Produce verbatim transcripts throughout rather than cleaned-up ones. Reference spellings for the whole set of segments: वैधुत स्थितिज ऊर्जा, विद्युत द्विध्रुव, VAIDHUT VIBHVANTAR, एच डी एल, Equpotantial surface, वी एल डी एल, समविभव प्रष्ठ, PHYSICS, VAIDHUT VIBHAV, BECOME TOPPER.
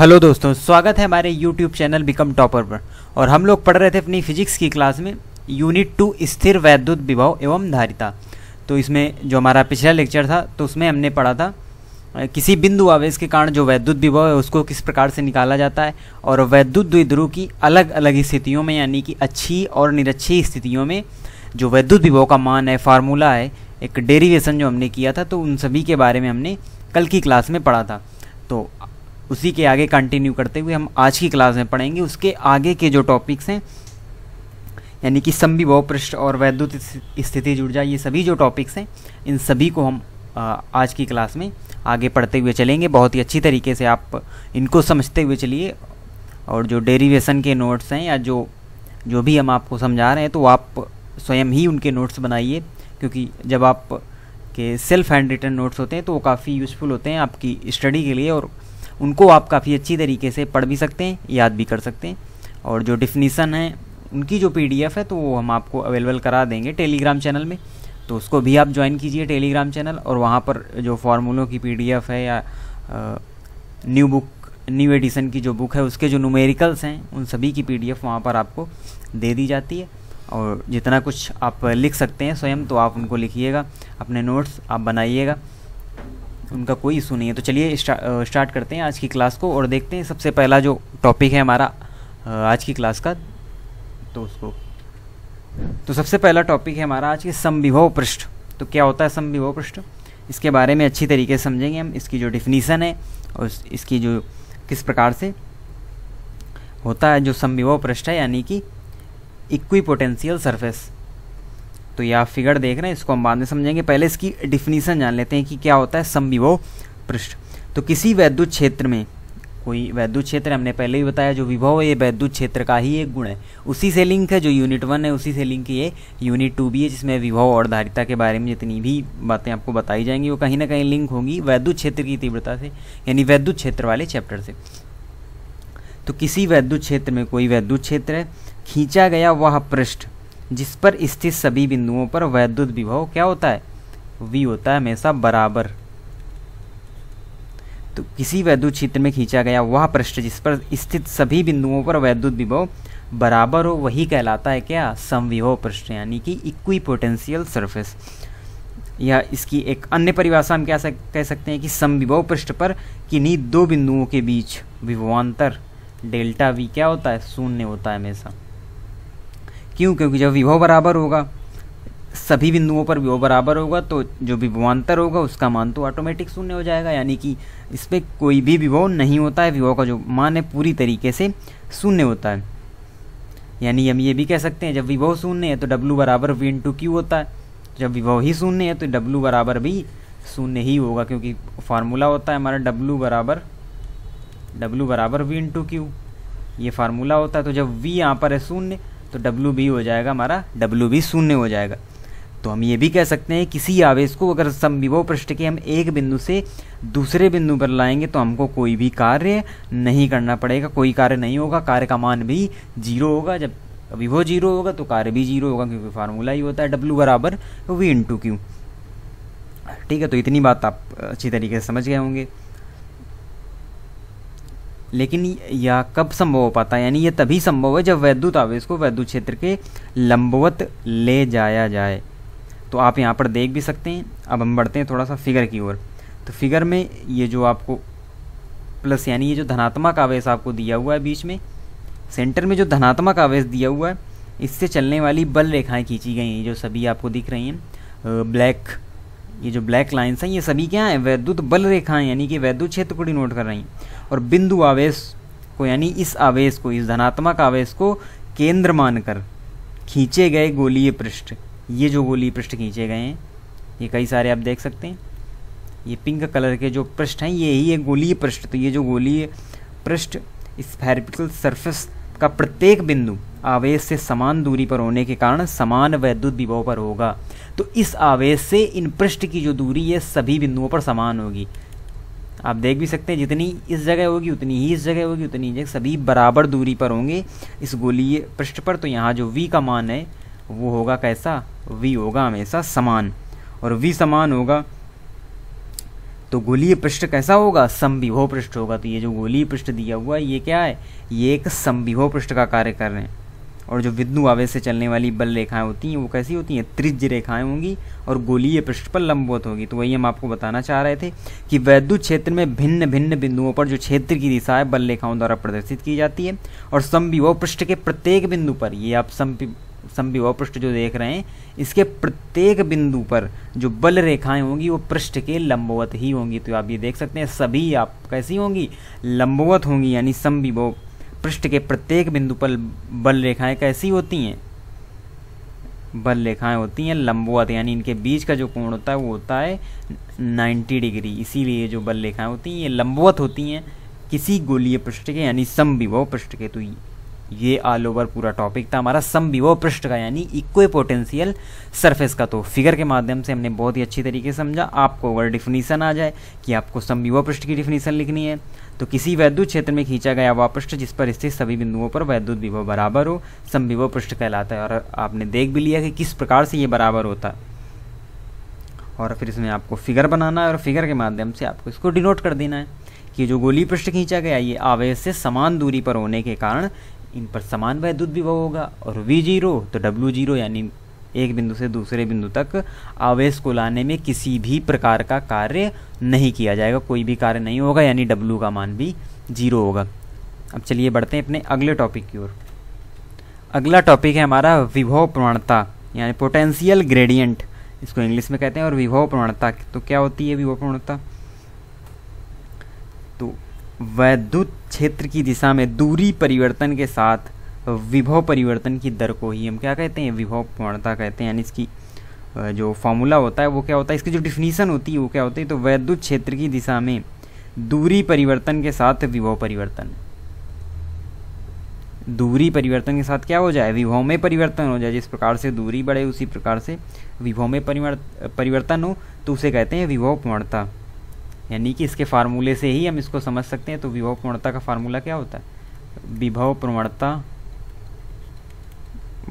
Hello दोस्तों, स्वागत है हमारे यूट्यूब चैनल बिकम टॉपर पर। और हम लोग पढ़ रहे थे अपनी फिजिक्स की क्लास में यूनिट टू स्थिर वैद्युत विभव एवं धारिता। तो इसमें जो हमारा पिछला लेक्चर था तो उसमें हमने पढ़ा था किसी बिंदु आवेश के कारण जो वैद्युत विभव है उसको किस प्रकार से निकाला जाता है, और वैद्युत द्विध्रुव की अलग अलग स्थितियों में यानी कि अच्छी और निरक्षी स्थितियों में जो वैद्युत विभव का मान है, फार्मूला है, एक डेरिवेशन जो हमने किया था, तो उन सभी के बारे में हमने कल की क्लास में पढ़ा था। तो उसी के आगे कंटिन्यू करते हुए हम आज की क्लास में पढ़ेंगे उसके आगे के जो टॉपिक्स हैं, यानी कि समविभव प्रष्ठ और वैधुत स्थितिज ऊर्जा, ये सभी जो टॉपिक्स हैं इन सभी को हम आज की क्लास में आगे पढ़ते हुए चलेंगे। बहुत ही अच्छी तरीके से आप इनको समझते हुए चलिए, और जो डेरिवेशन के नोट्स हैं या जो जो भी हम आपको समझा रहे हैं तो आप स्वयं ही उनके नोट्स बनाइए, क्योंकि जब आप के सेल्फ हैंड रिटन नोट्स होते हैं तो वो काफ़ी यूज़फुल होते हैं आपकी स्टडी के लिए, और उनको आप काफ़ी अच्छी तरीके से पढ़ भी सकते हैं, याद भी कर सकते हैं। और जो डिफिनीसन है उनकी जो पीडीएफ है तो वो हम आपको अवेलेबल करा देंगे टेलीग्राम चैनल में, तो उसको भी आप ज्वाइन कीजिए टेलीग्राम चैनल। और वहाँ पर जो फार्मूलों की पीडीएफ है या आ, न्यू बुक न्यू एडिशन की जो बुक है उसके जो न्यूमेरिकल्स हैं उन सभी की पीडीएफ वहाँ पर आपको दे दी जाती है। और जितना कुछ आप लिख सकते हैं स्वयं तो आप उनको लिखिएगा, अपने नोट्स आप बनाइएगा, उनका कोई इशू नहीं है। तो चलिए स्टा, स्टार्ट करते हैं आज की क्लास को और देखते हैं सबसे पहला जो टॉपिक है हमारा आज की क्लास का, तो उसको तो सबसे पहला टॉपिक है हमारा आज की समविभव पृष्ठ। तो क्या होता है समविभव पृष्ठ, इसके बारे में अच्छी तरीके से समझेंगे हम, इसकी जो डिफिनीसन है और इसकी जो किस प्रकार से होता है जो समविभव पृष्ठ है, यानी कि इक्विपोटेंशियल सरफेस। तो ये आप फिगर देख रहे हैं, इसको हम बाद में समझेंगे, पहले इसकी डिफिनीसन जान लेते हैं कि क्या होता है समविभव पृष्ठ। तो किसी वैद्युत क्षेत्र में, कोई वैद्युत क्षेत्र हमने पहले ही बताया जो विभव है ये वैद्युत क्षेत्र का ही एक गुण है, उसी से लिंक है जो यूनिट वन है, उसी से लिंक ये यूनिट टू भी है, जिसमें विभव और धारिता के बारे में जितनी भी बातें आपको बताई जाएंगी वो कहीं ना कहीं लिंक होंगी वैद्युत क्षेत्र की तीव्रता से, यानी वैद्युत क्षेत्र वाले चैप्टर से। तो किसी वैद्युत क्षेत्र में, कोई वैद्युत क्षेत्र है, खींचा गया वह पृष्ठ जिस पर स्थित सभी बिंदुओं पर वैद्युत विभव क्या होता है, V होता है हमेशा बराबर। तो किसी वैद्युत क्षेत्र में खींचा गया वह पृष्ठ जिस पर स्थित सभी बिंदुओं पर वैद्युत विभव बराबर हो वही कहलाता है क्या, समविभव पृष्ठ, यानी कि इक्विपोटेंशियल सरफेस। या इसकी एक अन्य परिभाषा हम क्या कह सकते हैं कि समविभव पृष्ठ पर किन्हीं दो बिंदुओं के बीच विभवान्तर डेल्टा V क्या होता है, शून्य होता है हमेशा। क्यों, क्योंकि जब विभव बराबर होगा, सभी बिंदुओं पर विभव बराबर होगा, तो जो विभवान्तर होगा उसका मान तो ऑटोमेटिक शून्य हो जाएगा, यानी कि इस पर कोई भी विभव नहीं होता है, विभव का जो मान है पूरी तरीके से शून्य होता है। यानी हम ये भी कह सकते हैं जब विभव शून्य है तो W बराबर V इंटू Q होता है, जब विभव ही शून्य है तो W बराबर भी शून्य ही होगा, क्योंकि फार्मूला होता है हमारा W बराबर W बराबर V इंटू Q, ये फार्मूला होता है। तो जब V यहाँ पर है शून्य तो W भी हो जाएगा हमारा, W भी शून्य हो जाएगा। तो हम ये भी कह सकते हैं किसी आवेश को अगर समविभव पृष्ठ के हम एक बिंदु से दूसरे बिंदु पर लाएंगे तो हमको कोई भी कार्य नहीं करना पड़ेगा, कोई कार्य नहीं होगा, कार्य का मान भी जीरो होगा, जब विभव जीरो होगा तो कार्य भी जीरो होगा, क्योंकि फार्मूला ही होता है W बराबर V इंटू Q। ठीक है, तो इतनी बात आप अच्छी तरीके से समझ गए होंगे। लेकिन यह कब संभव हो पाता है, यानी यह तभी संभव है जब वैद्युत आवेश को वैद्युत क्षेत्र के लंबवत ले जाया जाए। तो आप यहाँ पर देख भी सकते हैं। अब हम बढ़ते हैं थोड़ा सा फिगर की ओर। तो फिगर में ये जो आपको प्लस, यानी ये जो धनात्मक आवेश आपको दिया हुआ है, बीच में सेंटर में जो धनात्मक आवेश दिया हुआ है, इससे चलने वाली बल रेखाएँ खींची गई हैं, जो सभी आपको दिख रही हैं ब्लैक, ये जो ब्लैक लाइन्स हैं ये सभी क्या हैं, वैद्युत बल रेखाएँ, यानी कि वैद्युत क्षेत्र को डिनोट कर रही हैं। और बिंदु आवेश को, यानी इस आवेश को, इस धनात्मक आवेश को केंद्र मानकर खींचे गए गोलीय पृष्ठ, ये जो गोलीय पृष्ठ खींचे गए हैं ये कई सारे आप देख सकते हैं, ये पिंक कलर के जो पृष्ठ हैं ये ही एक गोलीय पृष्ठ। तो ये जो गोलीय पृष्ठ स्फेरिकल सरफेस का प्रत्येक बिंदु आवेश से समान दूरी पर होने के कारण समान वैद्युत विभव पर होगा। तो इस आवेश से इन पृष्ठ की जो दूरी है सभी बिंदुओं पर समान होगी, आप देख भी सकते हैं, जितनी इस जगह होगी उतनी ही इस जगह होगी, उतनी जगह सभी बराबर दूरी पर होंगे इस गोलीय पृष्ठ पर। तो यहाँ जो V का मान है वो होगा कैसा, V होगा हमेशा समान, और V समान होगा तो गोलीय पृष्ठ कैसा होगा, समविभव पृष्ठ होगा। तो ये जो गोलीय पृष्ठ दिया हुआ है ये क्या है, ये एक समविभव पृष्ठ का कार्य कर रहे हैं। और जो विद्युत आवेश से चलने वाली बल रेखाएं होती हैं वो कैसी होती हैं, त्रिज्य रेखाएं होंगी और गोलीय पृष्ठ पर लंबवत होगी। तो वही हम आपको बताना चाह रहे थे कि वैद्युत क्षेत्र में भिन्न भिन्न बिंदुओं पर जो क्षेत्र की दिशा है बल रेखाओं द्वारा प्रदर्शित की जाती है। और समविभव पृष्ठ के प्रत्येक बिंदु पर, ये आप समविभव पृष्ठ जो देख रहे हैं इसके प्रत्येक बिंदु पर जो बल रेखाएं होंगी वो पृष्ठ के लंबवत ही होंगी। तो आप ये देख सकते हैं सभी आप कैसी होंगी, लंबवत होंगी, यानी समविभव पृष्ठ के प्रत्येक बिंदु पर बल रेखाएं कैसी होती हैं, बल रेखाएं होती हैं लंबवत, यानी इनके बीच का जो कोण होता है वो होता है नब्बे डिग्री। इसीलिए जो बल रेखाएं होती हैं ये लंबवत होती हैं किसी गोलीय पृष्ठ के यानी समविभव पृष्ठ के। तो ये ऑल ओवर पूरा टॉपिक था हमारा समविभव पृष्ठ का यानी इक्विपोटेंशियल सरफेस का। तो फिगर के माध्यम से हमने बहुत ही अच्छी तरीके से समझा। आपको अगर डिफिनीशन आ जाए कि आपको समविभव पृष्ठ की डिफिनीशन लिखनी है तो किसी वैद्युत क्षेत्र में खींचा गया वह पृष्ठ जिस पर स्थित सभी बिंदुओं पर वैद्युत विभव बराबर हो समविभव पृष्ठ कहलाता है। और आपने देख भी लिया कि किस प्रकार से ये बराबर होता है। और फिर इसमें आपको फिगर बनाना है और फिगर के माध्यम से आपको इसको डिनोट कर देना है कि जो गोलीय पृष्ठ खींचा गया ये आवेश से समान दूरी पर होने के कारण इन पर समान वैद्युत विभव होगा। और वी जीरो तो डब्ल्यू जीरो यानी एक बिंदु से दूसरे बिंदु तक आवेश को लाने में किसी भी प्रकार का कार्य नहीं किया जाएगा, कोई भी कार्य नहीं होगा, यानी डब्ल्यू का मान भी जीरो होगा। अब चलिए बढ़ते हैं अपने अगले टॉपिक की ओर। अगला टॉपिक है हमारा विभव प्रवणता यानी पोटेंशियल ग्रेडियंट, इसको इंग्लिश में कहते हैं। और विभव प्रवणता तो क्या होती है, विभव प्रवणता तो वैद्युत क्षेत्र की दिशा में दूरी परिवर्तन के साथ विभव परिवर्तन की दर को ही हम क्या कहते हैं, विभव प्रवणता कहते हैं। यानी इसकी जो फॉर्मूला होता है वो क्या होता है, इसकी जो डिफिनीशन होती है वो क्या होती है, तो वैद्युत क्षेत्र की दिशा में दूरी परिवर्तन के साथ विभव परिवर्तन, दूरी परिवर्तन के साथ क्या हो जाए, विभव में परिवर्तन हो जाए। जिस प्रकार से दूरी बढ़े उसी प्रकार से विभव में परिवर्तन हो तो उसे कहते हैं विभव प्रवणता। यानी कि इसके फार्मूले से ही हम इसको समझ सकते हैं। तो विभव प्रवणता का फार्मूला क्या होता है, विभव प्रवणता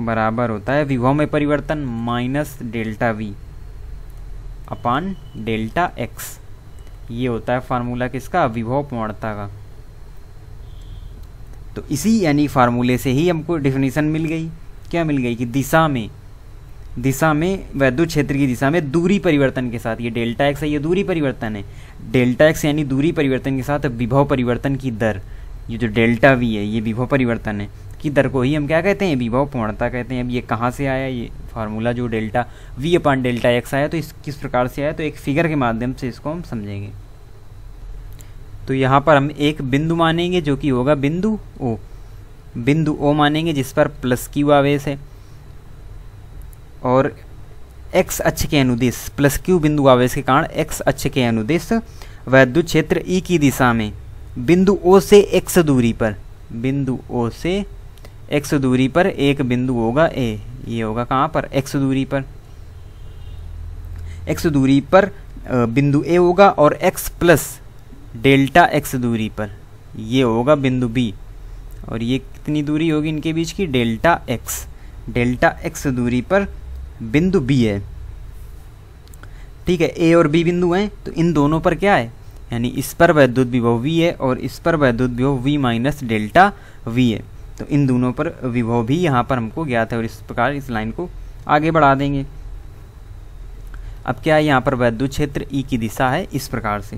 बराबर होता है विभव में परिवर्तन minus delta V upon delta X. ये होता है फार्मूला किसका, विभव प्रवणता का। तो इसी यानी फार्मूले से ही हमको डिफिनीशन मिल गई, क्या मिल गई कि दिशा में, दिशा में वैद्युत क्षेत्र की दिशा में दूरी परिवर्तन के साथ, ये डेल्टा एक्स है ये दूरी परिवर्तन है, डेल्टा एक्स यानी दूरी परिवर्तन के साथ विभव परिवर्तन की दर, ये जो डेल्टा वी है ये विभव परिवर्तन है की दर को ही हम क्या कहते हैं, विभव प्रवणता कहते हैं। अब ये कहाँ से आया, ये फार्मूला जो delta V upon delta X आया तो इस किस प्रकार से आया, तो एक फिगर के माध्यम से इसको हम समझेंगे। तो यहाँ पर हम एक बिंदु मानेंगे जो कि होगा बिंदु ओ, बिंदु ओ मानेंगे जिस पर प्लस क्यू आवेश है और एक्स अक्ष के अनुदिश, प्लस क्यू बिंदु आवेश के कारण एक्स अक्ष के अनुदिश वैद्युत क्षेत्र ई की दिशा में बिंदु ओ से एक्स दूरी पर, बिंदु ओ से एक्स दूरी पर एक बिंदु होगा ए, ये होगा कहाँ पर, एक्स दूरी पर, एक्स दूरी पर बिंदु ए होगा। और एक्स प्लस डेल्टा एक्स दूरी पर ये होगा बिंदु बी। और ये कितनी दूरी होगी इनके बीच की, डेल्टा एक्स, डेल्टा एक्स दूरी पर बिंदु बी है। ठीक है, ए और बी बिंदु हैं तो इन दोनों पर क्या है, यानी इस पर वैद्युत विभव वी है और इस पर वैद्युत विभव वी माइनस डेल्टा वी है। तो इन दोनों पर विभव भी यहाँ पर हमको ज्ञात है और इस प्रकार इस लाइन को आगे बढ़ा देंगे। अब क्या है, यहाँ पर वैद्युत क्षेत्र ई की दिशा है इस प्रकार से।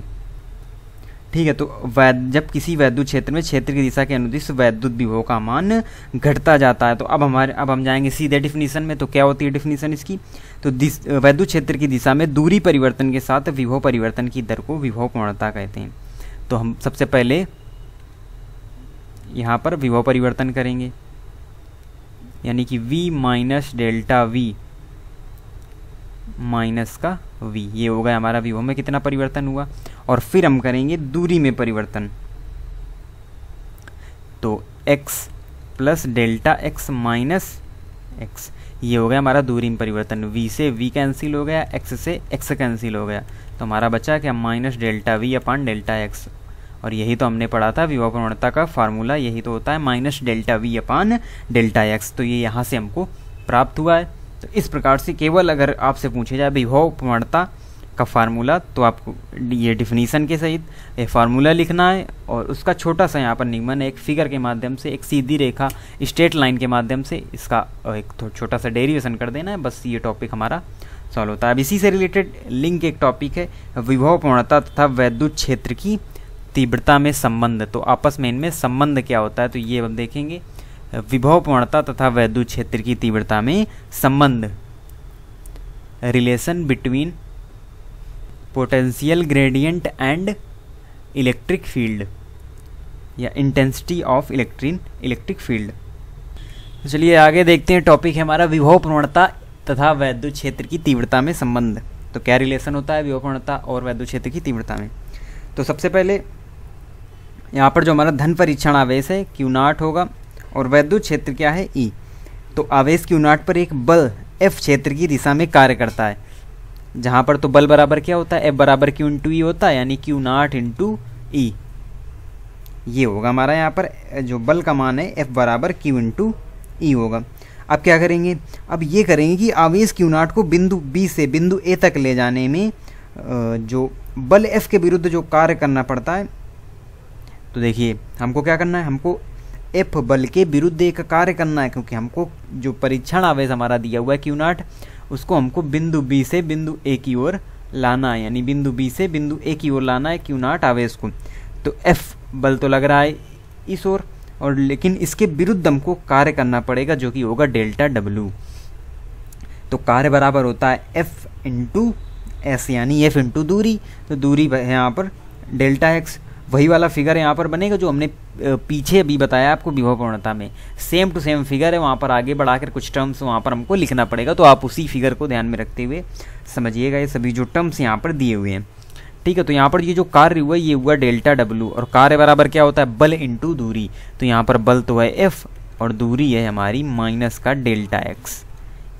ठीक है, तो वैद्य जब किसी वैद्युत क्षेत्र में क्षेत्र की दिशा के अनुदिश वैद्युत विभव का मान घटता जाता है तो अब हमारे अब हम जाएंगे सीधे डिफिनीशन में। तो क्या होती है डिफिनीशन इसकी, तो वैद्युत क्षेत्र की दिशा में दूरी परिवर्तन के साथ विभव परिवर्तन की दर को विभव प्रवणता कहते हैं। तो हम सबसे पहले यहाँ पर विभव परिवर्तन करेंगे, यानी कि v minus delta V minus का v, ये हो गया हमारा विभव में कितना परिवर्तन हुआ। और फिर हम करेंगे दूरी में परिवर्तन, तो x plus delta x minus X, ये हो गया हमारा दूरी में परिवर्तन। v से v कैंसिल हो गया, x से x कैंसिल हो गया, तो हमारा बचा क्या, minus delta v upon delta X. और यही तो हमने पढ़ा था विभव प्रवणता का फार्मूला, यही तो होता है minus delta V upon delta X. तो ये यहाँ से हमको प्राप्त हुआ है। तो इस प्रकार से केवल अगर आपसे पूछे जाए विभव प्रवणता का फार्मूला, तो आपको ये डिफिनीसन के सहित एक फार्मूला लिखना है और उसका छोटा सा यहाँ पर निगमन एक फिगर के माध्यम से, एक सीधी रेखा स्ट्रेट लाइन के माध्यम से इसका एक छोटा सा डेरिवेशन कर देना है। बस ये टॉपिक हमारा सॉल्व होता है। अब इसी से रिलेटेड लिंक एक टॉपिक है, विभव पूर्णता तथा वैद्युत क्षेत्र की तीव्रता में संबंध। तो आपस में इनमें संबंध क्या होता है, तो ये हम देखेंगे, विभव पूर्णता तथा वैद्युत क्षेत्र की तीव्रता में संबंध, relation between potential gradient and electric field या intensity of electric electric field. चलिए आगे देखते हैं, टॉपिक है हमारा विभव पूर्णता तथा वैद्युत क्षेत्र की तीव्रता में संबंध। तो क्या रिलेशन होता है विभव पूर्णता और वैद्युत क्षेत्र की तीव्रता में? तो सबसे पहले यहाँ पर जो हमारा धन परीक्षण आवेश है क्यू नॉट होगा और वैद्युत क्षेत्र क्या है ई। तो आवेश क्यू नॉट पर एक बल एफ क्षेत्र की दिशा में कार्य करता है, जहाँ पर तो बल बराबर क्या होता है, एफ बराबर क्यू इंटू ई होता है, यानी क्यू नॉट इंटू ई। ये होगा हमारा यहाँ पर जो बल का मान है एफ बराबर क्यू इंटू ई होगा। अब क्या करेंगे, अब ये करेंगे कि आवेश क्यू नॉट को बिंदु बी से बिंदु ए तक ले जाने में जो बल एफ के विरुद्ध जो कार्य करना पड़ता है, तो देखिए हमको क्या करना है, हमको एफ बल के विरुद्ध एक कार्य करना है, क्योंकि हमको जो परीक्षण आवेश हमारा दिया हुआ है क्यू नॉट, उसको हमको बिंदु बी से बिंदु ए की ओर लाना है, यानी बिंदु बी से बिंदु ए की ओर लाना है क्यू नॉट आवेश को। तो एफ बल तो लग रहा है इस ओर और, और लेकिन इसके विरुद्ध हमको कार्य करना पड़ेगा, जो कि होगा डेल्टा डब्ल्यू। तो कार्य बराबर होता है एफ इंटू एस, यानी एफ इंटू दूरी, तो दूरी है यहाँ पर डेल्टा एक्स। वही वाला फिगर यहाँ पर बनेगा जो हमने पीछे अभी बताया आपको विभव पूर्णता में, सेम टू सेम फिगर है, वहाँ पर आगे बढ़ाकर कुछ टर्म्स वहाँ पर हमको लिखना पड़ेगा। तो आप उसी फिगर को ध्यान में रखते हुए समझिएगा, ये सभी जो टर्म्स यहाँ पर दिए हुए हैं, ठीक है। तो यहाँ पर ये जो कार्य हुआ ये हुआ डेल्टा डब्ल्यू, और कार्य बराबर क्या होता है, बल इंटू दूरी। तो यहाँ पर बल तो है एफ और दूरी है हमारी माइनस का डेल्टा एक्स,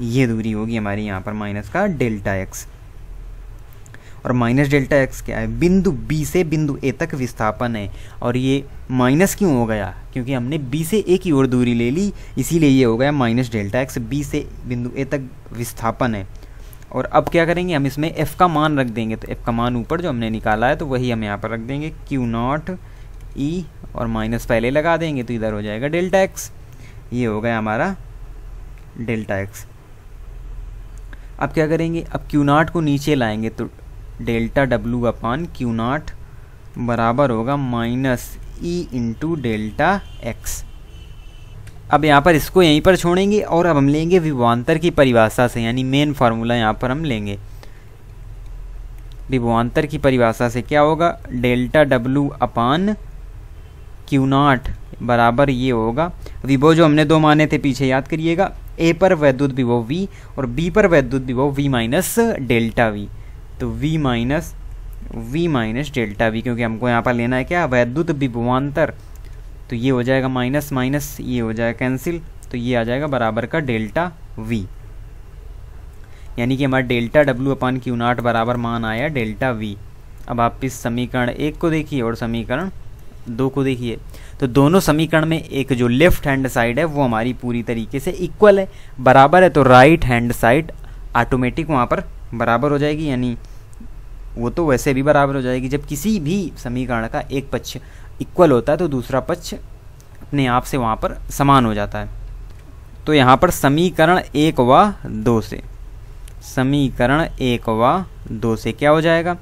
ये दूरी होगी हमारी यहाँ पर माइनस का डेल्टा एक्स। और माइनस डेल्टा एक्स क्या है, बिंदु बी से बिंदु ए तक विस्थापन है, और ये माइनस क्यों हो गया, क्योंकि हमने बी से ए की ओर दूरी ले ली, इसीलिए ये हो गया माइनस डेल्टा एक्स, बी से बिंदु ए तक विस्थापन है। और अब क्या करेंगे, हम इसमें एफ़ का मान रख देंगे, तो एफ़ का मान ऊपर जो हमने निकाला है तो वही हम यहाँ पर रख देंगे क्यू नॉट ई और माइनस पहले लगा देंगे, तो इधर हो जाएगा डेल्टा एक्स, ये हो गया हमारा डेल्टा एक्स। अब क्या करेंगे, अब क्यू नॉट को नीचे लाएंगे, तो delta W upon Q not बराबर होगा minus E into delta X. अब यहाँ पर इसको यहीं पर छोड़ेंगे और अब हम लेंगे विभवांतर की परिभाषा से, यानी मेन फार्मूला यहाँ पर हम लेंगे विभवांतर की परिभाषा से। क्या होगा, delta W upon Q not बराबर ये होगा, विभव जो हमने दो माने थे पीछे याद करिएगा, ए पर वैद्युत विभव वी और बी पर वैद्युत विभव वी माइनस डेल्टा वी। तो v माइनस वी माइनस डेल्टा वी, क्योंकि हमको यहाँ पर लेना है क्या, वैद्युत विभवांतर। तो ये हो जाएगा माइनस माइनस, ये हो जाएगा कैंसिल, तो ये आ जाएगा बराबर का डेल्टा v, यानी कि हमारा delta w upon Q not बराबर मान आया डेल्टा v। अब आप इस समीकरण एक को देखिए और समीकरण दो को देखिए, तो दोनों समीकरण में एक जो लेफ्ट हैंड साइड है वो हमारी पूरी तरीके से इक्वल है, बराबर है, तो राइट हैंड साइड ऑटोमेटिक वहाँ पर बराबर हो जाएगी, यानी वो तो वैसे भी बराबर हो जाएगी। जब किसी भी समीकरण का एक पक्ष इक्वल होता है तो दूसरा पक्ष अपने आप से वहाँ पर समान हो जाता है। तो यहाँ पर समीकरण एक व दो से, समीकरण एक व दो से क्या हो जाएगा,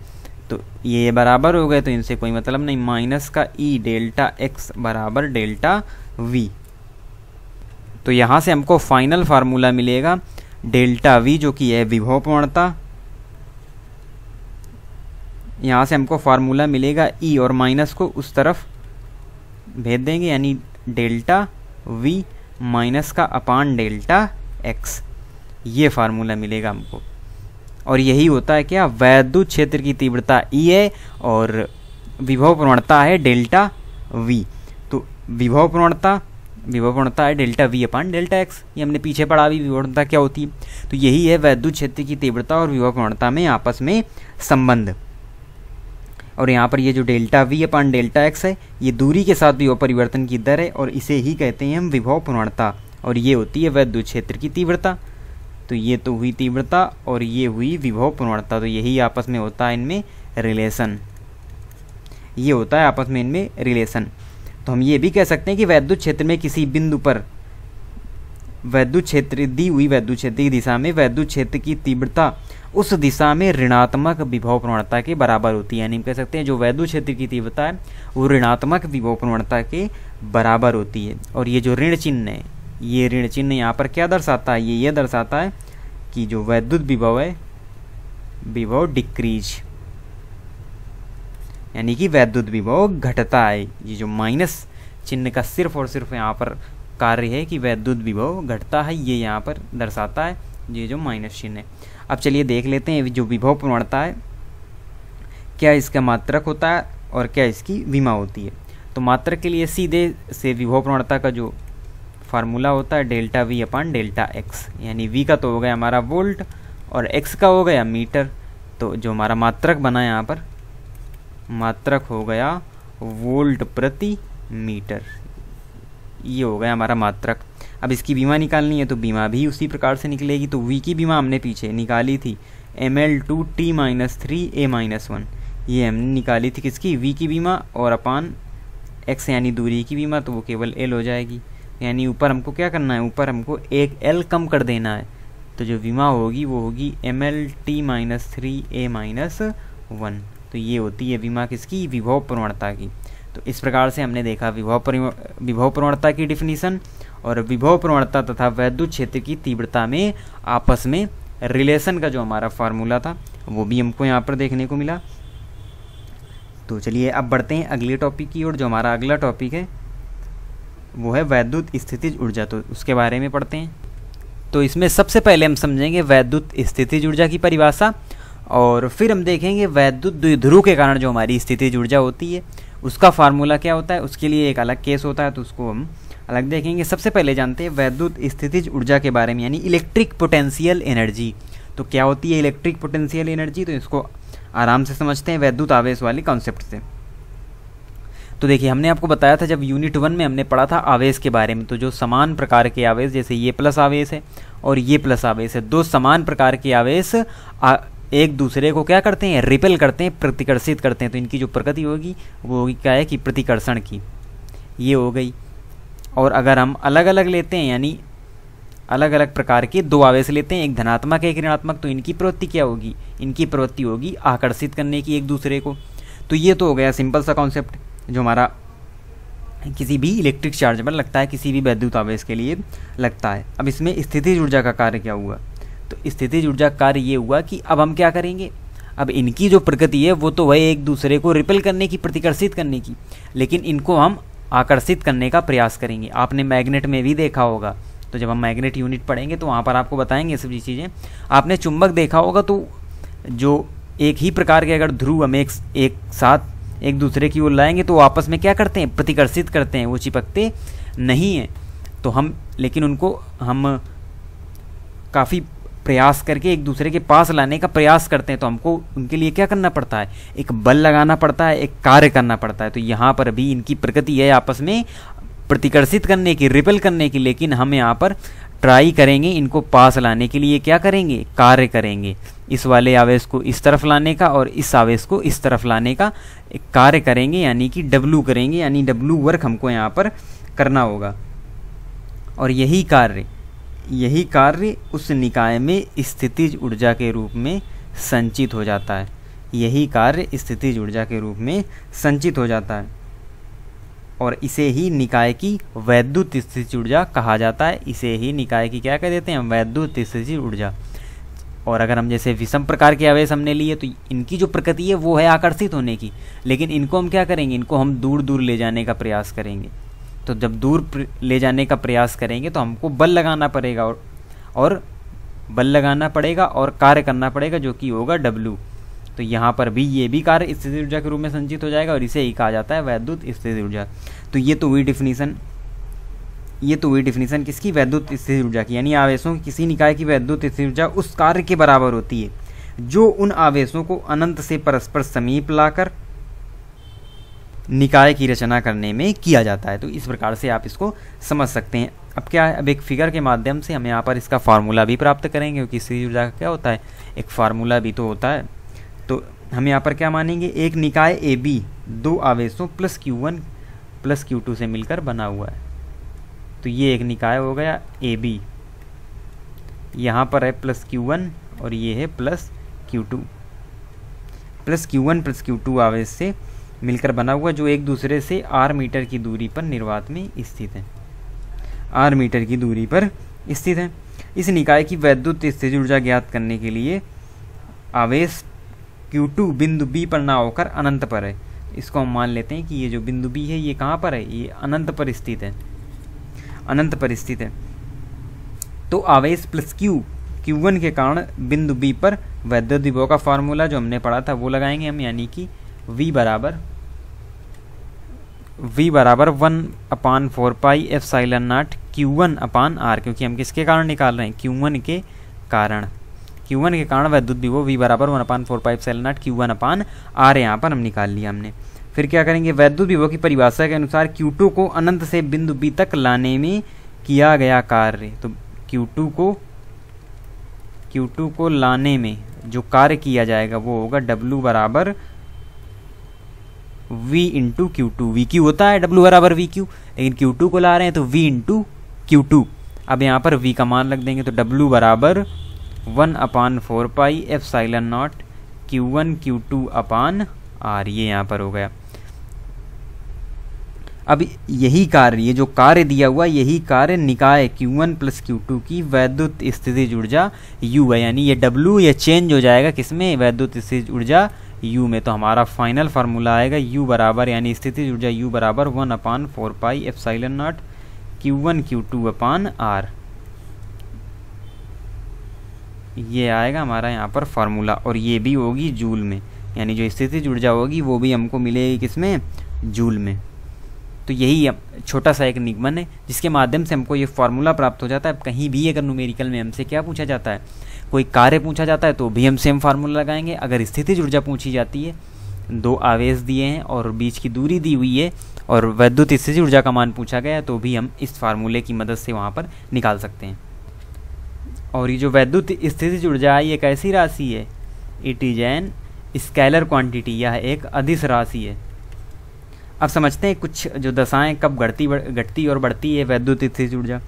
तो ये बराबर हो गए, तो इनसे कोई मतलब नहीं, माइनस का ई डेल्टा एक्स बराबर डेल्टा वी। तो यहाँ से हमको फाइनल फार्मूला मिलेगा डेल्टा वी, जो कि है विभव पूर्णता। यहाँ से हमको फार्मूला मिलेगा ई और माइनस को उस तरफ भेज देंगे, यानी डेल्टा वी माइनस का अपान डेल्टा एक्स, ये फार्मूला मिलेगा हमको। और यही होता है क्या, वैद्युत क्षेत्र की तीव्रता ई है और विभव प्रवणता है डेल्टा वी। तो विभव प्रवणता विभव पूर्णता है delta V upon delta X, ये हमने पीछे पढ़ा भी विभव पूर्णता क्या होती है। तो यही है वैद्युत क्षेत्र की तीव्रता और विभव पूर्णता में आपस में संबंध। और यहाँ पर ये जो delta V upon delta X है ये दूरी के साथ विभव परिवर्तन की दर है, और इसे ही कहते हैं हम विभव पूर्णता, और ये होती है वैद्युत क्षेत्र की तीव्रता। तो ये तो हुई तीव्रता और ये हुई विभव प्रवणता। तो यही आपस में होता है इनमें रिलेशन, ये होता है आपस में इनमें रिलेशन। तो हम ये भी कह सकते हैं कि वैद्युत क्षेत्र में किसी बिंदु पर वैद्युत क्षेत्र दी हुई वैद्युत क्षेत्र की दिशा में वैद्युत क्षेत्र की तीव्रता उस दिशा में ऋणात्मक विभव प्रवणता के बराबर होती है। यानी हम कह सकते हैं जो वैद्युत क्षेत्र की तीव्रता है वो ऋणात्मक विभव प्रवणता के बराबर होती है। और ये जो ऋण चिन्ह है, ये ऋण चिन्ह यहाँ पर क्या दर्शाता है? ये ये दर्शाता है कि जो वैद्युत विभव है विभव डिक्रीज, यानी कि वैद्युत विभव घटता है। ये जो माइनस चिन्ह का सिर्फ और सिर्फ यहाँ पर कार्य है कि वैद्युत विभव घटता है, ये यहाँ पर दर्शाता है ये जो माइनस चिन्ह है। अब चलिए देख लेते हैं जो विभव प्रवणता है क्या इसका मात्रक होता है और क्या इसकी विमा होती है। तो मात्रक के लिए सीधे से विभव प्रवणता का जो फार्मूला होता है delta V upon delta X, यानी वी का तो हो गया हमारा वोल्ट और एक्स का हो गया मीटर। तो जो हमारा मात्रक बना यहाँ पर मात्रक हो गया वोल्ट प्रति मीटर, ये हो गया हमारा मात्रक। अब इसकी बीमा निकालनी है तो बीमा भी उसी प्रकार से निकलेगी। तो वी की बीमा हमने पीछे निकाली थी M L two T minus three A minus one, ये हमने निकाली थी किसकी? वी की बीमा, और अपान एक्स यानी दूरी की बीमा, तो वो केवल एल हो जाएगी। यानी ऊपर हमको क्या करना है? ऊपर हमको एक एल कम कर देना है। तो जो बीमा होगी वो होगी M L T minus three A minus one. तो ये होती है बीमा किसकी? विभव प्रवणता की। तो इस प्रकार से हमने देखा विभव विभव प्रवणता की डिफिनीशन और विभव प्रवणता तथा वैद्युत क्षेत्र की तीव्रता में आपस में रिलेशन का जो हमारा फार्मूला था वो भी हमको यहाँ पर देखने को मिला। तो चलिए अब बढ़ते हैं अगले टॉपिक की ओर। जो हमारा अगला टॉपिक है वो है वैद्युत स्थितिज ऊर्जा, तो उसके बारे में पढ़ते हैं। तो इसमें सबसे पहले हम समझेंगे वैद्युत स्थितिज ऊर्जा की परिभाषा और फिर हम देखेंगे वैद्युत द्विध्रुव के कारण जो हमारी स्थितिज ऊर्जा होती है उसका फार्मूला क्या होता है। उसके लिए एक अलग केस होता है तो उसको हम अलग देखेंगे। सबसे पहले जानते हैं वैद्युत स्थितिज ऊर्जा के बारे में, यानी इलेक्ट्रिक पोटेंशियल एनर्जी। तो क्या होती है इलेक्ट्रिक पोटेंशियल एनर्जी? तो इसको आराम से समझते हैं वैद्युत आवेश वाले कॉन्सेप्ट से। तो देखिए हमने आपको बताया था जब यूनिट वन में हमने पढ़ा था आवेश के बारे में, तो जो समान प्रकार के आवेश, जैसे ये प्लस आवेश है और ये प्लस आवेश है, दो समान प्रकार के आवेश आ, एक दूसरे को क्या करते हैं? रिपेल करते हैं, प्रतिकर्षित करते हैं। तो इनकी जो प्रकृति होगी वो होगी क्या है कि प्रतिकर्षण की, ये हो गई। और अगर हम अलग अलग लेते हैं यानी अलग अलग प्रकार के दो आवेश लेते हैं, एक धनात्मक एक ऋणात्मक, तो इनकी प्रवृत्ति क्या होगी? इनकी प्रवृत्ति होगी आकर्षित करने की एक दूसरे को। तो ये तो हो गया सिंपल सा कॉन्सेप्ट जो हमारा किसी भी इलेक्ट्रिक चार्ज पर लगता है, किसी भी वैद्युत आवेश के लिए लगता है। अब इसमें स्थितिज ऊर्जा का कार्य क्या हुआ? तो स्थितिज ऊर्जा कार्य ये हुआ कि अब हम क्या करेंगे? अब इनकी जो प्रकृति है वो तो वह एक दूसरे को रिपेल करने की, प्रतिकर्षित करने की, लेकिन इनको हम आकर्षित करने का प्रयास करेंगे। आपने मैग्नेट में भी देखा होगा, तो जब हम मैग्नेट यूनिट पढ़ेंगे तो वहाँ पर आपको बताएंगे सभी चीज़ें। आपने चुंबक देखा होगा, तो जो एक ही प्रकार के अगर ध्रुव हम एक, एक साथ एक दूसरे की ओर लाएंगे तो आपस में क्या करते हैं? प्रतिकर्षित करते हैं, वो चिपकते नहीं हैं। तो हम लेकिन उनको हम काफ़ी प्रयास करके एक दूसरे के पास लाने का प्रयास करते हैं, तो हमको उनके लिए क्या करना पड़ता है? एक बल लगाना पड़ता है, एक कार्य करना पड़ता है। तो यहाँ पर भी इनकी प्रकृति है आपस में प्रतिकर्षित करने की, रिपेल करने की, लेकिन हम यहाँ पर ट्राई करेंगे इनको पास लाने के लिए क्या करेंगे? कार्य करेंगे। इस वाले आवेश को इस तरफ लाने का और इस आवेश को इस तरफ लाने का एक कार्य करेंगे, यानी कि डब्लू करेंगे, यानी डब्लू वर्क हमको यहाँ पर करना होगा। और यही कार्य यही कार्य उस निकाय में स्थितिज ऊर्जा के रूप में संचित हो जाता है। यही कार्य स्थितिज ऊर्जा के रूप में संचित हो जाता है और इसे ही निकाय की वैद्युत स्थितिज ऊर्जा कहा जाता है। इसे ही निकाय की क्या कह देते हैं? वैद्युत स्थितिज ऊर्जा। और अगर हम जैसे विषम प्रकार के आवेश हमने लिए, तो इनकी जो प्रकृति है वो है आकर्षित होने की, लेकिन इनको हम क्या करेंगे? इनको हम दूर दूर ले जाने का प्रयास करेंगे। तो जब दूर ले जाने का प्रयास करेंगे तो हमको बल लगाना पड़ेगा और और बल लगाना पड़ेगा और कार्य करना पड़ेगा, जो कि होगा डब्लू। तो यहाँ पर भी ये भी कार्य स्थितिज ऊर्जा के रूप में संचित हो जाएगा और इसे ही कहा जाता है वैद्युत स्थितिज ऊर्जा। तो ये तो हुई डिफिनीशन ये तो हुई डिफिनीशन किसकी? वैद्युत स्थितिज ऊर्जा की। यानी आवेशों की किसी निकाय की वैद्युत स्थितिज ऊर्जा उस कार्य के बराबर होती है जो उन आवेशों को अनंत से परस्पर समीप लाकर निकाय की रचना करने में किया जाता है। तो इस प्रकार से आप इसको समझ सकते हैं। अब क्या है, अब एक फिगर के माध्यम से हम यहाँ पर इसका फार्मूला भी प्राप्त करेंगे, क्योंकि स्थितिज ऊर्जा का क्या होता है, एक फार्मूला भी तो होता है। तो हम यहाँ पर क्या मानेंगे, एक निकाय ए बी दो आवेशों plus Q one plus Q two से मिलकर बना हुआ है। तो ये एक निकाय हो गया ए बी, यहाँ पर है प्लस क्यू वन और ये है plus Q two, plus Q one plus Q two आवेश से मिलकर बना हुआ, जो एक दूसरे से आर मीटर की दूरी पर निर्वात में स्थित है, आर मीटर की दूरी पर स्थित है। इस निकाय की वैद्युत स्थितिज ऊर्जा ज्ञात करने के लिए आवेश क्यू टू बिंदु बी पर ना होकर अनंत पर है, इसको हम मान लेते हैं कि ये जो बिंदु बी है ये कहाँ पर है, ये अनंत पर स्थित है, अनंत पर स्थित है। तो आवेश प्लस क्यू क्यू वन के कारण बिंदु बी पर वैद्युत विभव का फार्मूला जो हमने पढ़ा था वो लगाएंगे हम, यानी कि v बराबर v बराबर one upon four pi epsilon naught Q one upon R, क्योंकि हम किसके कारण निकाल रहे हैं, क्यू वन के कारण, क्यू वन के कारण वैद्युत विभव v बराबर one upon four pi epsilon naught Q one upon R यहाँ पर हम निकाल लिया हमने। फिर क्या करेंगे, वैद्युत विभव की परिभाषा के अनुसार क्यू टू को अनंत से बिंदु बी तक लाने में किया गया कार्य, तो क्यू टू को क्यू टू को लाने में जो कार्य किया जाएगा वो होगा W बराबर V into Q two, V Q होता है W बराबर वी क्यू, लेकिन क्यू टू को ला रहे हैं तो V इंटू क्यू टू। अब यहाँ पर V का मान रख देंगे, तो W बराबर one upon four pi epsilon naught Q one q two upon r, ये यहाँ पर हो गया। अब यही कार्य, ये जो कार्य दिया हुआ यही कार्य निकाय q one plus Q two की वैद्युत स्थितिज ऊर्जा U है, यानी ये W ये चेंज हो जाएगा किसमें, वैद्युत स्थितिज ऊर्जा U में। तो हमारा फाइनल फार्मूला आएगा U बराबर, यानी स्थितिज ऊर्जा U बराबर one upon four pi epsilon naught Q one q two upon r, ये आएगा हमारा यहाँ पर फार्मूला। और ये भी होगी जूल में, यानी जो स्थितिज ऊर्जा होगी वो भी हमको मिलेगी किसमें, जूल में। तो यही छोटा सा एक निगमन है जिसके माध्यम से हमको ये फार्मूला प्राप्त हो जाता है। अब कहीं भी अगर न्यूमेरिकल में हमसे क्या पूछा जाता है, कोई कार्य पूछा जाता है तो भी हम सेम फार्मूला लगाएंगे। अगर स्थितिज ऊर्जा पूछी जाती है, दो आवेश दिए हैं और बीच की दूरी दी हुई है और वैद्युत स्थितिज ऊर्जा का मान पूछा गया है, तो भी हम इस फार्मूले की मदद से वहाँ पर निकाल सकते हैं। और ये जो वैद्युत स्थितिज ऊर्जा है ये एक ऐसी राशि है, it is an scalar quantity, यह एक अदिश राशि है। अब समझते हैं कुछ जो दशाएं कब घटती घटती और बढ़ती है वैद्युत स्थितिज ऊर्जा।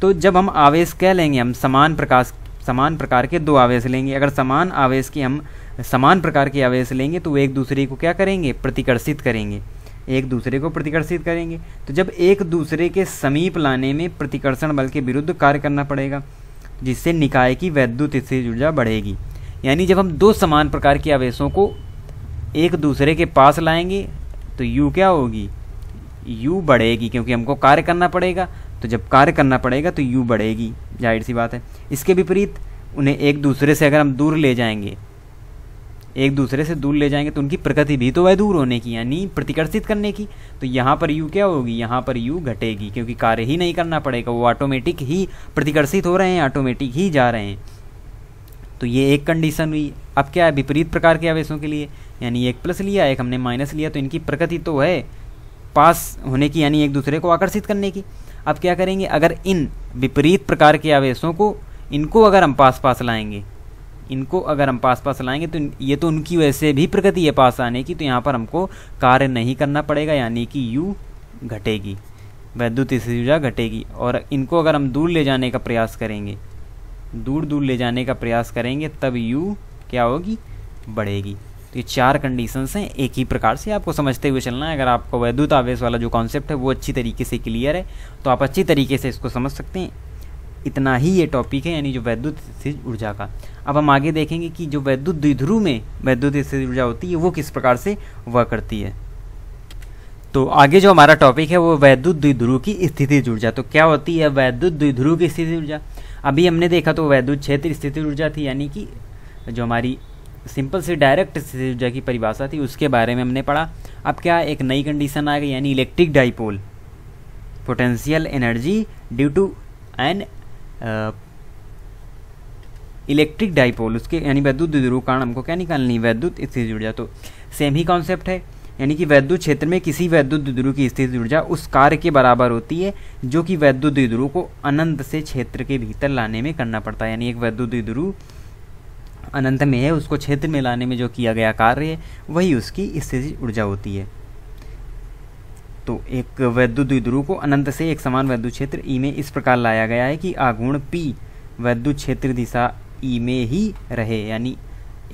तो जब हम आवेश क्या लेंगे, हम समान प्रकाश समान प्रकार के दो आवेश लेंगे। अगर समान आवेश के हम समान प्रकार के आवेश लेंगे तो एक दूसरे को क्या करेंगे, प्रतिकर्षित करेंगे, एक दूसरे को प्रतिकर्षित करेंगे। तो जब एक दूसरे के समीप लाने में प्रतिकर्षण बल के विरुद्ध कार्य करना पड़ेगा, जिससे निकाय की वैद्युत स्थितिज ऊर्जा बढ़ेगी। यानी जब हम दो समान प्रकार के आवेशों को एक दूसरे के पास लाएंगे तो U क्या होगी, U बढ़ेगी, क्योंकि हमको कार्य करना पड़ेगा। तो जब कार्य करना पड़ेगा तो U बढ़ेगी, जाहिर सी बात है। इसके विपरीत उन्हें एक दूसरे से अगर हम दूर ले जाएंगे, एक दूसरे से दूर ले जाएंगे तो उनकी प्रकृति भी तो वह दूर होने की, यानी प्रतिकर्षित करने की। तो यहाँ पर U क्या होगी, यहाँ पर U घटेगी, क्योंकि कार्य ही नहीं करना पड़ेगा, वो ऑटोमेटिक ही प्रतिकर्षित हो रहे हैं, ऑटोमेटिक ही जा रहे हैं। तो ये एक कंडीशन हुई। अब क्या है, विपरीत प्रकार के आवेशों के लिए, यानी एक प्लस लिया एक हमने माइनस लिया, तो इनकी प्रकृति तो है पास होने की, यानी एक दूसरे को आकर्षित करने की। अब क्या करेंगे, अगर इन विपरीत प्रकार के आवेशों को इनको अगर हम पास पास लाएंगे, इनको अगर हम पास पास लाएंगे तो ये तो उनकी वजह से भी प्रकृति है पास आने की, तो यहाँ पर हमको कार्य नहीं करना पड़ेगा, यानी कि U घटेगी, वैद्युत स्थितिज ऊर्जा घटेगी। और इनको अगर हम दूर ले जाने का प्रयास करेंगे, दूर दूर ले जाने का प्रयास करेंगे, तब U क्या होगी, बढ़ेगी। तो ये चार कंडीशंस हैं, एक ही प्रकार से आपको समझते हुए चलना है। अगर आपको वैद्युत आवेश वाला जो कॉन्सेप्ट है वो अच्छी तरीके से क्लियर है तो आप अच्छी तरीके से इसको समझ सकते हैं। इतना ही ये टॉपिक है, यानी जो वैद्युत स्थितिज ऊर्जा का। अब हम आगे देखेंगे कि जो वैद्युत द्विध्रुव में वैद्युत स्थितिज ऊर्जा होती है वो किस प्रकार से वर्क करती है। तो आगे जो हमारा टॉपिक है वो वैद्युत द्विध्रुव की स्थितिज ऊर्जा। तो क्या होती है वैद्युत द्विध्रुव की स्थितिज ऊर्जा, अभी हमने देखा तो वैद्युत क्षेत्र स्थितिज ऊर्जा थी, यानी कि जो हमारी सिंपल से डायरेक्ट स्थितिज ऊर्जा की परिभाषा थी उसके बारे में हमने पढ़ा। अब क्या एक नई कंडीशन आ गई, यानी electric dipole potential energy due to an electric dipole, उसके यानी वैद्युत द्विध्रुव कारण हमको क्या निकालनी, वैद्युत स्थितिज ऊर्जा। तो सेम ही कॉन्सेप्ट है, यानी कि वैद्युत क्षेत्र में किसी वैद्युत द्विध्रुव की स्थितिज ऊर्जा उस कार्य के बराबर होती है जो कि वैद्युत द्विध्रुव को अनंत से क्षेत्र के भीतर लाने में करना पड़ता है। यानी एक वैद्युत द्विध्रुव अनंत में है, उसको क्षेत्र में लाने में जो किया गया कार्य है वही उसकी स्थितिज ऊर्जा होती है। तो एक वैद्युत द्विध्रुव को अनंत से एक समान वैद्युत क्षेत्र ई में इस प्रकार लाया गया है कि आघूर्ण पी वैद्युत क्षेत्र दिशा ई में ही रहे। यानी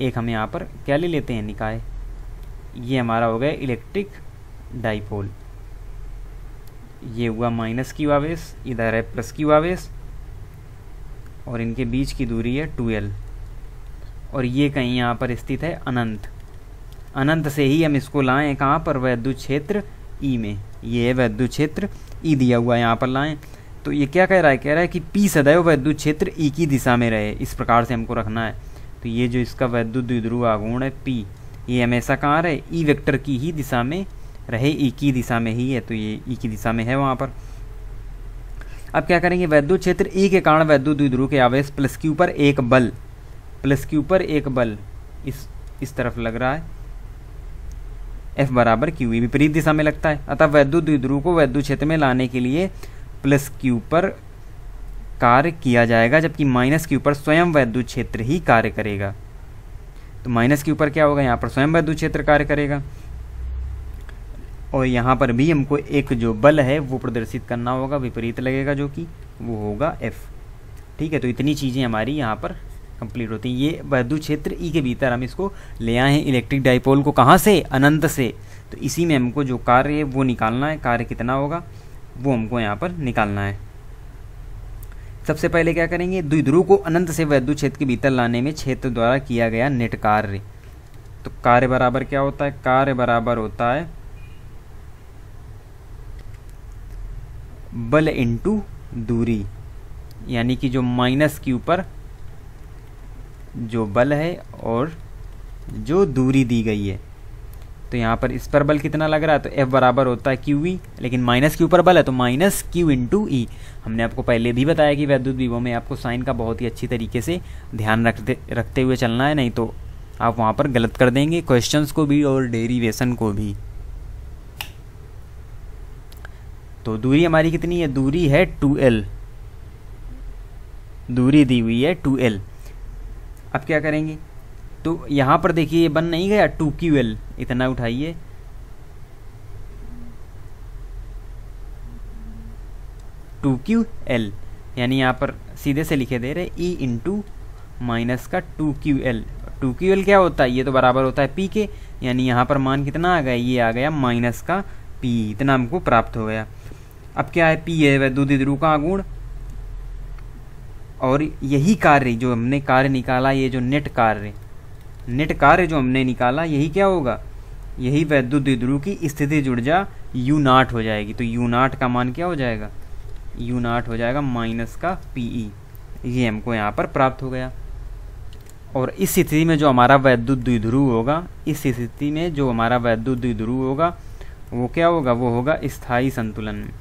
एक हम यहाँ पर क्या ले लेते हैं, निकाय। ये हमारा हो गया इलेक्ट्रिक डाइपोल। ये हुआ माइनस की आवेश, इधर है प्लस की आवेश और इनके बीच की दूरी है टू एल और ये कहीं यहाँ पर स्थित है अनंत। अनंत से ही हम इसको लाएं कहाँ पर, वैद्युत क्षेत्र ई में। ये है वैद्युत क्षेत्र ई दिया हुआ है, यहाँ पर लाएं। तो ये क्या कह रहा है, कह रहा है कि पी सदैव वैद्युत क्षेत्र ई की दिशा में रहे, इस प्रकार से हमको रखना है। तो ये जो इसका वैद्युत द्विध्रुव आघूर्ण है पी, ये हमेशा कहाँ रहे, ई वेक्टर की ही दिशा में रहे, ई की दिशा में ही है। तो ये ई की दिशा में है वहाँ पर। अब क्या करेंगे, वैद्युत क्षेत्र ई के कारण वैद्युत द्विध्रुव के आवेश प्लस के ऊपर एक बल, प्लस के ऊपर एक बल इस इस तरफ लग रहा है, एफ बराबर क्यू, विपरीत दिशा में लगता है। अतः वैद्युत द्विध्रुव को वैद्युत क्षेत्र में लाने के लिए प्लस के ऊपर कार्य किया जाएगा, जबकि माइनस के ऊपर स्वयं वैद्युत क्षेत्र ही कार्य करेगा। तो माइनस के ऊपर क्या होगा, यहाँ पर स्वयं वैद्युत क्षेत्र कार्य करेगा और यहाँ पर भी हमको एक जो बल है वो प्रदर्शित करना होगा, विपरीत लगेगा, जो कि वो होगा एफ। ठीक है, तो इतनी चीज़ें हमारी यहाँ पर कंप्लीट होती हैं। ये वैद्युत क्षेत्र ई के भीतर हम इसको ले आए हैं, इलेक्ट्रिक डाइपोल को कहाँ से, अनंत से। तो इसी में हमको जो कार्य है वो निकालना है, कार्य कितना होगा वो हमको यहाँ पर निकालना है। सबसे पहले क्या करेंगे, द्विध्रुव को अनंत से वैद्युत क्षेत्र के भीतर लाने में क्षेत्र द्वारा किया गया नेट कार्य। तो कार्य बराबर क्या होता है, कार्य बराबर होता है बल इंटू दूरी। यानी कि जो माइनस के ऊपर जो बल है और जो दूरी दी गई है, तो यहाँ पर इस पर बल कितना लग रहा है, तो F बराबर होता है क्यू ई, लेकिन माइनस के ऊपर बल है तो माइनस क्यू इंटू ई। हमने आपको पहले भी बताया कि वैद्युत विभव में आपको साइन का बहुत ही अच्छी तरीके से ध्यान रखते रखते हुए चलना है, नहीं तो आप वहाँ पर गलत कर देंगे, क्वेश्चंस को भी और डेरिवेशन को भी। तो दूरी हमारी कितनी है, दूरी है टू एल, दूरी दी हुई है टू एल। अब क्या करेंगे, तो यहाँ पर देखिए ये बन नहीं गया टू क्यू एल, इतना उठाइए टू क्यू एल, यानी यहाँ पर सीधे से लिखे दे रहे E इंटू माइनस का two q l. Two q l क्या होता है, ये तो बराबर होता है P के, यानी यहाँ पर मान कितना आ गया, ये आ गया माइनस का P, इतना हमको प्राप्त हो गया। अब क्या है, P है वैद्युत द्विध्रुव का आघूर्ण और यही कार्य जो हमने कार्य निकाला, ये जो नेट कार्य नेट कार्य जो हमने निकाला यही क्या होगा, यही वैद्युत द्विध्रुव की स्थितिज ऊर्जा यू नाट हो जाएगी। तो यू नाट का मान क्या हो जाएगा, यू नाट हो जाएगा माइनस का पीई, ये हमको यहाँ पर प्राप्त हो गया। और इस स्थिति में जो हमारा वैद्युत द्विध्रुव होगा, इस स्थिति में जो हमारा वैद्युत द्विध्रुव होगा वो क्या होगा, वो होगा स्थायी संतुलन में।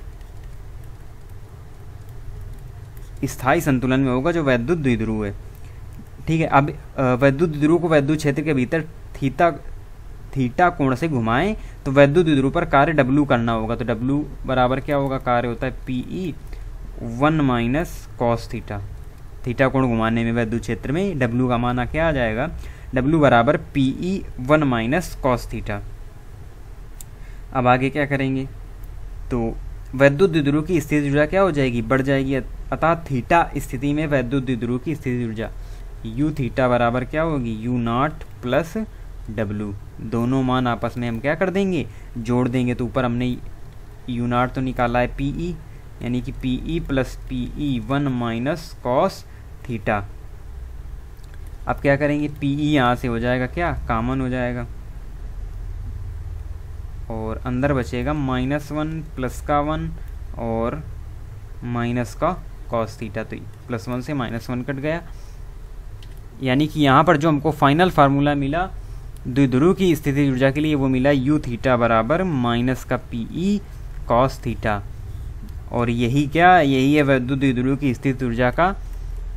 स्थायी संतुलन में होगा जो वैद्युत द्विध्रुव है। ठीक है, अब वैद्युत द्विध्रुव को वैद्युत क्षेत्र के भीतर थीटा थीटा कोण से घुमाएं तो वैद्युत द्विध्रुव पर कार्य डब्लू करना होगा। तो डब्लू बराबर क्या होगा, कार्य होता है pE one minus cos theta. Theta कोण घुमाने में वैद्युत क्षेत्र में डब्लू का मान क्या आ जाएगा, डब्लू बराबर pE one minus cos theta. अब आगे क्या करेंगे, तो वैद्युत द्विध्रुव की स्थितिज ऊर्जा क्या हो जाएगी, बढ़ जाएगी। अतः थीटा स्थिति में वैद्युत द्विध्रुव की स्थितिज ऊर्जा यू थीटा बराबर क्या होगी, यू नॉट प्लस डब्लू। दोनों मान आपस में हम क्या कर देंगे, जोड़ देंगे। तो ऊपर हमने यू नॉट तो निकाला है पीई, यानी कि pE plus pE one minus cos theta. अब क्या करेंगे, पीई यहाँ से हो जाएगा क्या, कॉमन हो जाएगा और अंदर बचेगा माइनस वन प्लस का वन और माइनस का कॉस थीटा। तो प्लस वन से माइनस वन कट गया, यानी कि यहाँ पर जो हमको फाइनल फार्मूला मिला द्विध्रुव की स्थितिज ऊर्जा के लिए वो मिला यू थीटा बराबर माइनस का पीई कॉस थीटा। और यही क्या, यही है वैद्युत द्विध्रुव की स्थितिज ऊर्जा का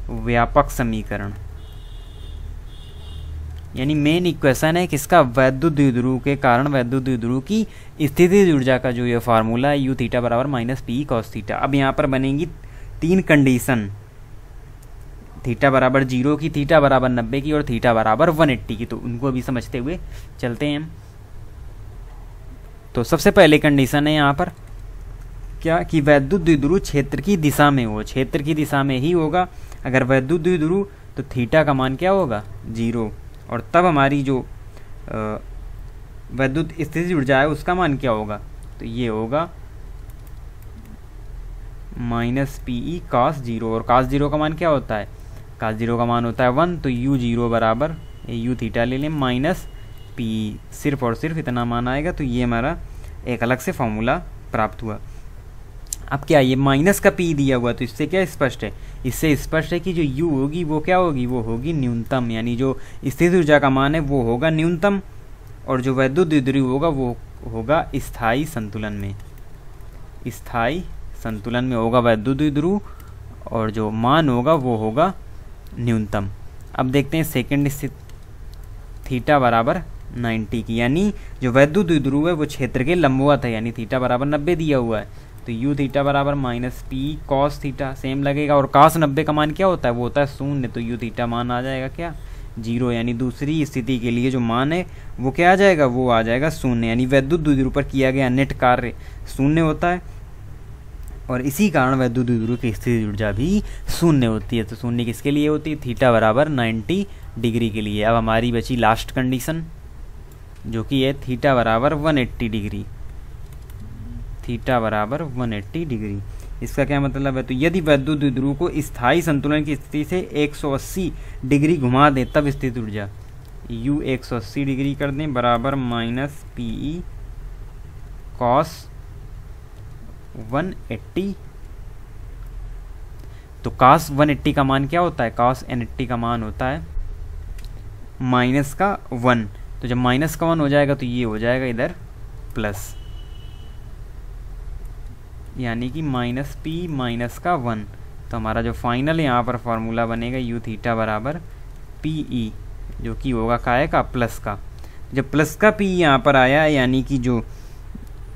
व्यापक समीकरण। यानी मेन इक्वेशन है किसका, वैद्युत द्विध्रुव के कारण वैद्युत द्विध्रुव की स्थितिज ऊर्जा का जो ये फार्मूला है यू थीटा बराबर माइनस पी कॉस थीटा। अब यहाँ पर बनेगी तीन कंडीशन, थीटा बराबर जीरो की, थीटा बराबर नब्बे की और थीटा बराबर वन एट्टी की। तो उनको भी समझते हुए चलते हैं। तो सबसे पहले कंडीशन है यहाँ पर क्या कि वैद्युत द्विध्रुव क्षेत्र की दिशा में हो, क्षेत्र की दिशा में ही होगा। अगर वैद्युत द्विध्रुव तो थीटा का मान क्या होगा, जीरो। और तब हमारी जो वैद्युत स्थितिज ऊर्जा है उसका मान क्या होगा, तो ये होगा minus p E cos zero. और कास जीरो का मान क्या होता है, कास जीरो का मान होता है वन। तो यू जीरो बराबर यू थीटा ले लें माइनस पी, सिर्फ और सिर्फ इतना मान आएगा। तो ये हमारा एक अलग से फॉर्मूला प्राप्त हुआ। अब क्या ये माइनस का पी दिया हुआ, तो इससे क्या स्पष्ट है, इससे स्पष्ट है कि जो यू होगी वो क्या होगी, वो होगी न्यूनतम, यानी जो स्थितिज ऊर्जा का मान है वो होगा न्यूनतम और जो वैद्युत द्विध्रुव होगा वो होगा स्थायी संतुलन में, स्थायी संतुलन में होगा वैद्युत द्विध्रुव और जो मान होगा वो होगा न्यूनतम। अब देखते हैं सेकंड स्थिति, थीटा बराबर नब्बे की, यानी जो वैद्युत द्विध्रुव है वो क्षेत्र के लंबवत है, यानी थीटा बराबर नब्बे दिया हुआ है। तो u थीटा बराबर minus P cos theta, same लगेगा। और कास नब्बे का मान क्या होता है, वो होता है शून्य। तो u थीटा मान आ जाएगा क्या, जीरो। यानी दूसरी स्थिति के लिए जो मान है वो क्या आ जाएगा, वो आ जाएगा शून्य। यानी वैद्युत द्विध्रुव पर किया गया नेट कार्य शून्य होता है और इसी कारण वैद्युत द्विध्रुव की स्थितिज ऊर्जा भी शून्य होती है। तो शून्य किसके लिए होती है, थीटा बराबर नाइन्टी डिग्री के लिए। अब हमारी बची लास्ट कंडीशन जो कि है थीटा बराबर वन एट्टी डिग्री, थीटा बराबर वन एट्टी डिग्री। इसका क्या मतलब है, तो यदि वैद्युत द्विध्रुव को स्थायी संतुलन की स्थिति से एक सौ अस्सी डिग्री घुमा दें तब स्थितिज ऊर्जा u एक सौ अस्सी डिग्री कर दें बराबर minus p E cos one eighty. तो कॉस वन एट्टी का मान क्या होता है, कॉस वन एट्टी का मान होता है माइनस का वन। तो जब माइनस का वन हो जाएगा तो ये हो जाएगा इधर प्लस, यानी कि माइनस पी माइनस का वन। तो हमारा जो फाइनल यहाँ पर फार्मूला बनेगा यू थीटा बराबर पी ई, जो कि होगा काय का, प्लस का। जब प्लस का पी यहाँ पर आया यानी कि जो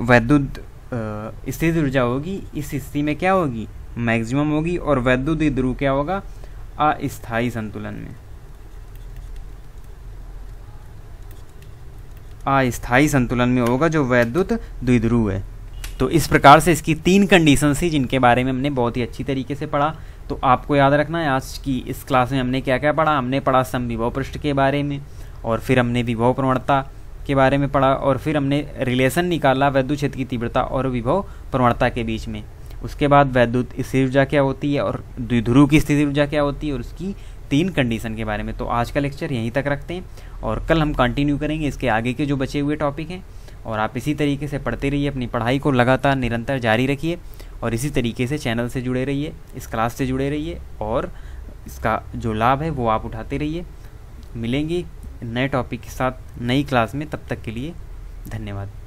वैद्युत स्थितिज ऊर्जा होगी इस स्थिति में क्या होगी, मैक्सिमम होगी और वैद्युत द्विध्रुव क्या होगा, अस्थायी संतुलन में, अस्थायी संतुलन में होगा जो वैद्युत द्विध्रुव है। तो इस प्रकार से इसकी तीन कंडीशंस थी जिनके बारे में हमने बहुत ही अच्छी तरीके से पढ़ा। तो आपको याद रखना है आज की इस क्लास में हमने क्या क्या पढ़ा। हमने पढ़ा समविभव पृष्ठ के बारे में और फिर हमने विभव प्रवणता के बारे में पढ़ा और फिर हमने रिलेशन निकाला वैद्युत क्षेत्र की तीव्रता और विभव प्रवणता के बीच में। उसके बाद वैद्युत स्थितिज ऊर्जा क्या होती है और द्विध्रुव की स्थितिज ऊर्जा क्या होती है और उसकी तीन कंडीशन के बारे में। तो आज का लेक्चर यहीं तक रखते हैं और कल हम कंटिन्यू करेंगे इसके आगे के जो बचे हुए टॉपिक हैं। और आप इसी तरीके से पढ़ते रहिए, अपनी पढ़ाई को लगातार निरंतर जारी रखिए और इसी तरीके से चैनल से जुड़े रहिए, इस क्लास से जुड़े रहिए और इसका जो लाभ है वो आप उठाते रहिए। मिलेंगे नए टॉपिक के साथ नई क्लास में, तब तक के लिए धन्यवाद।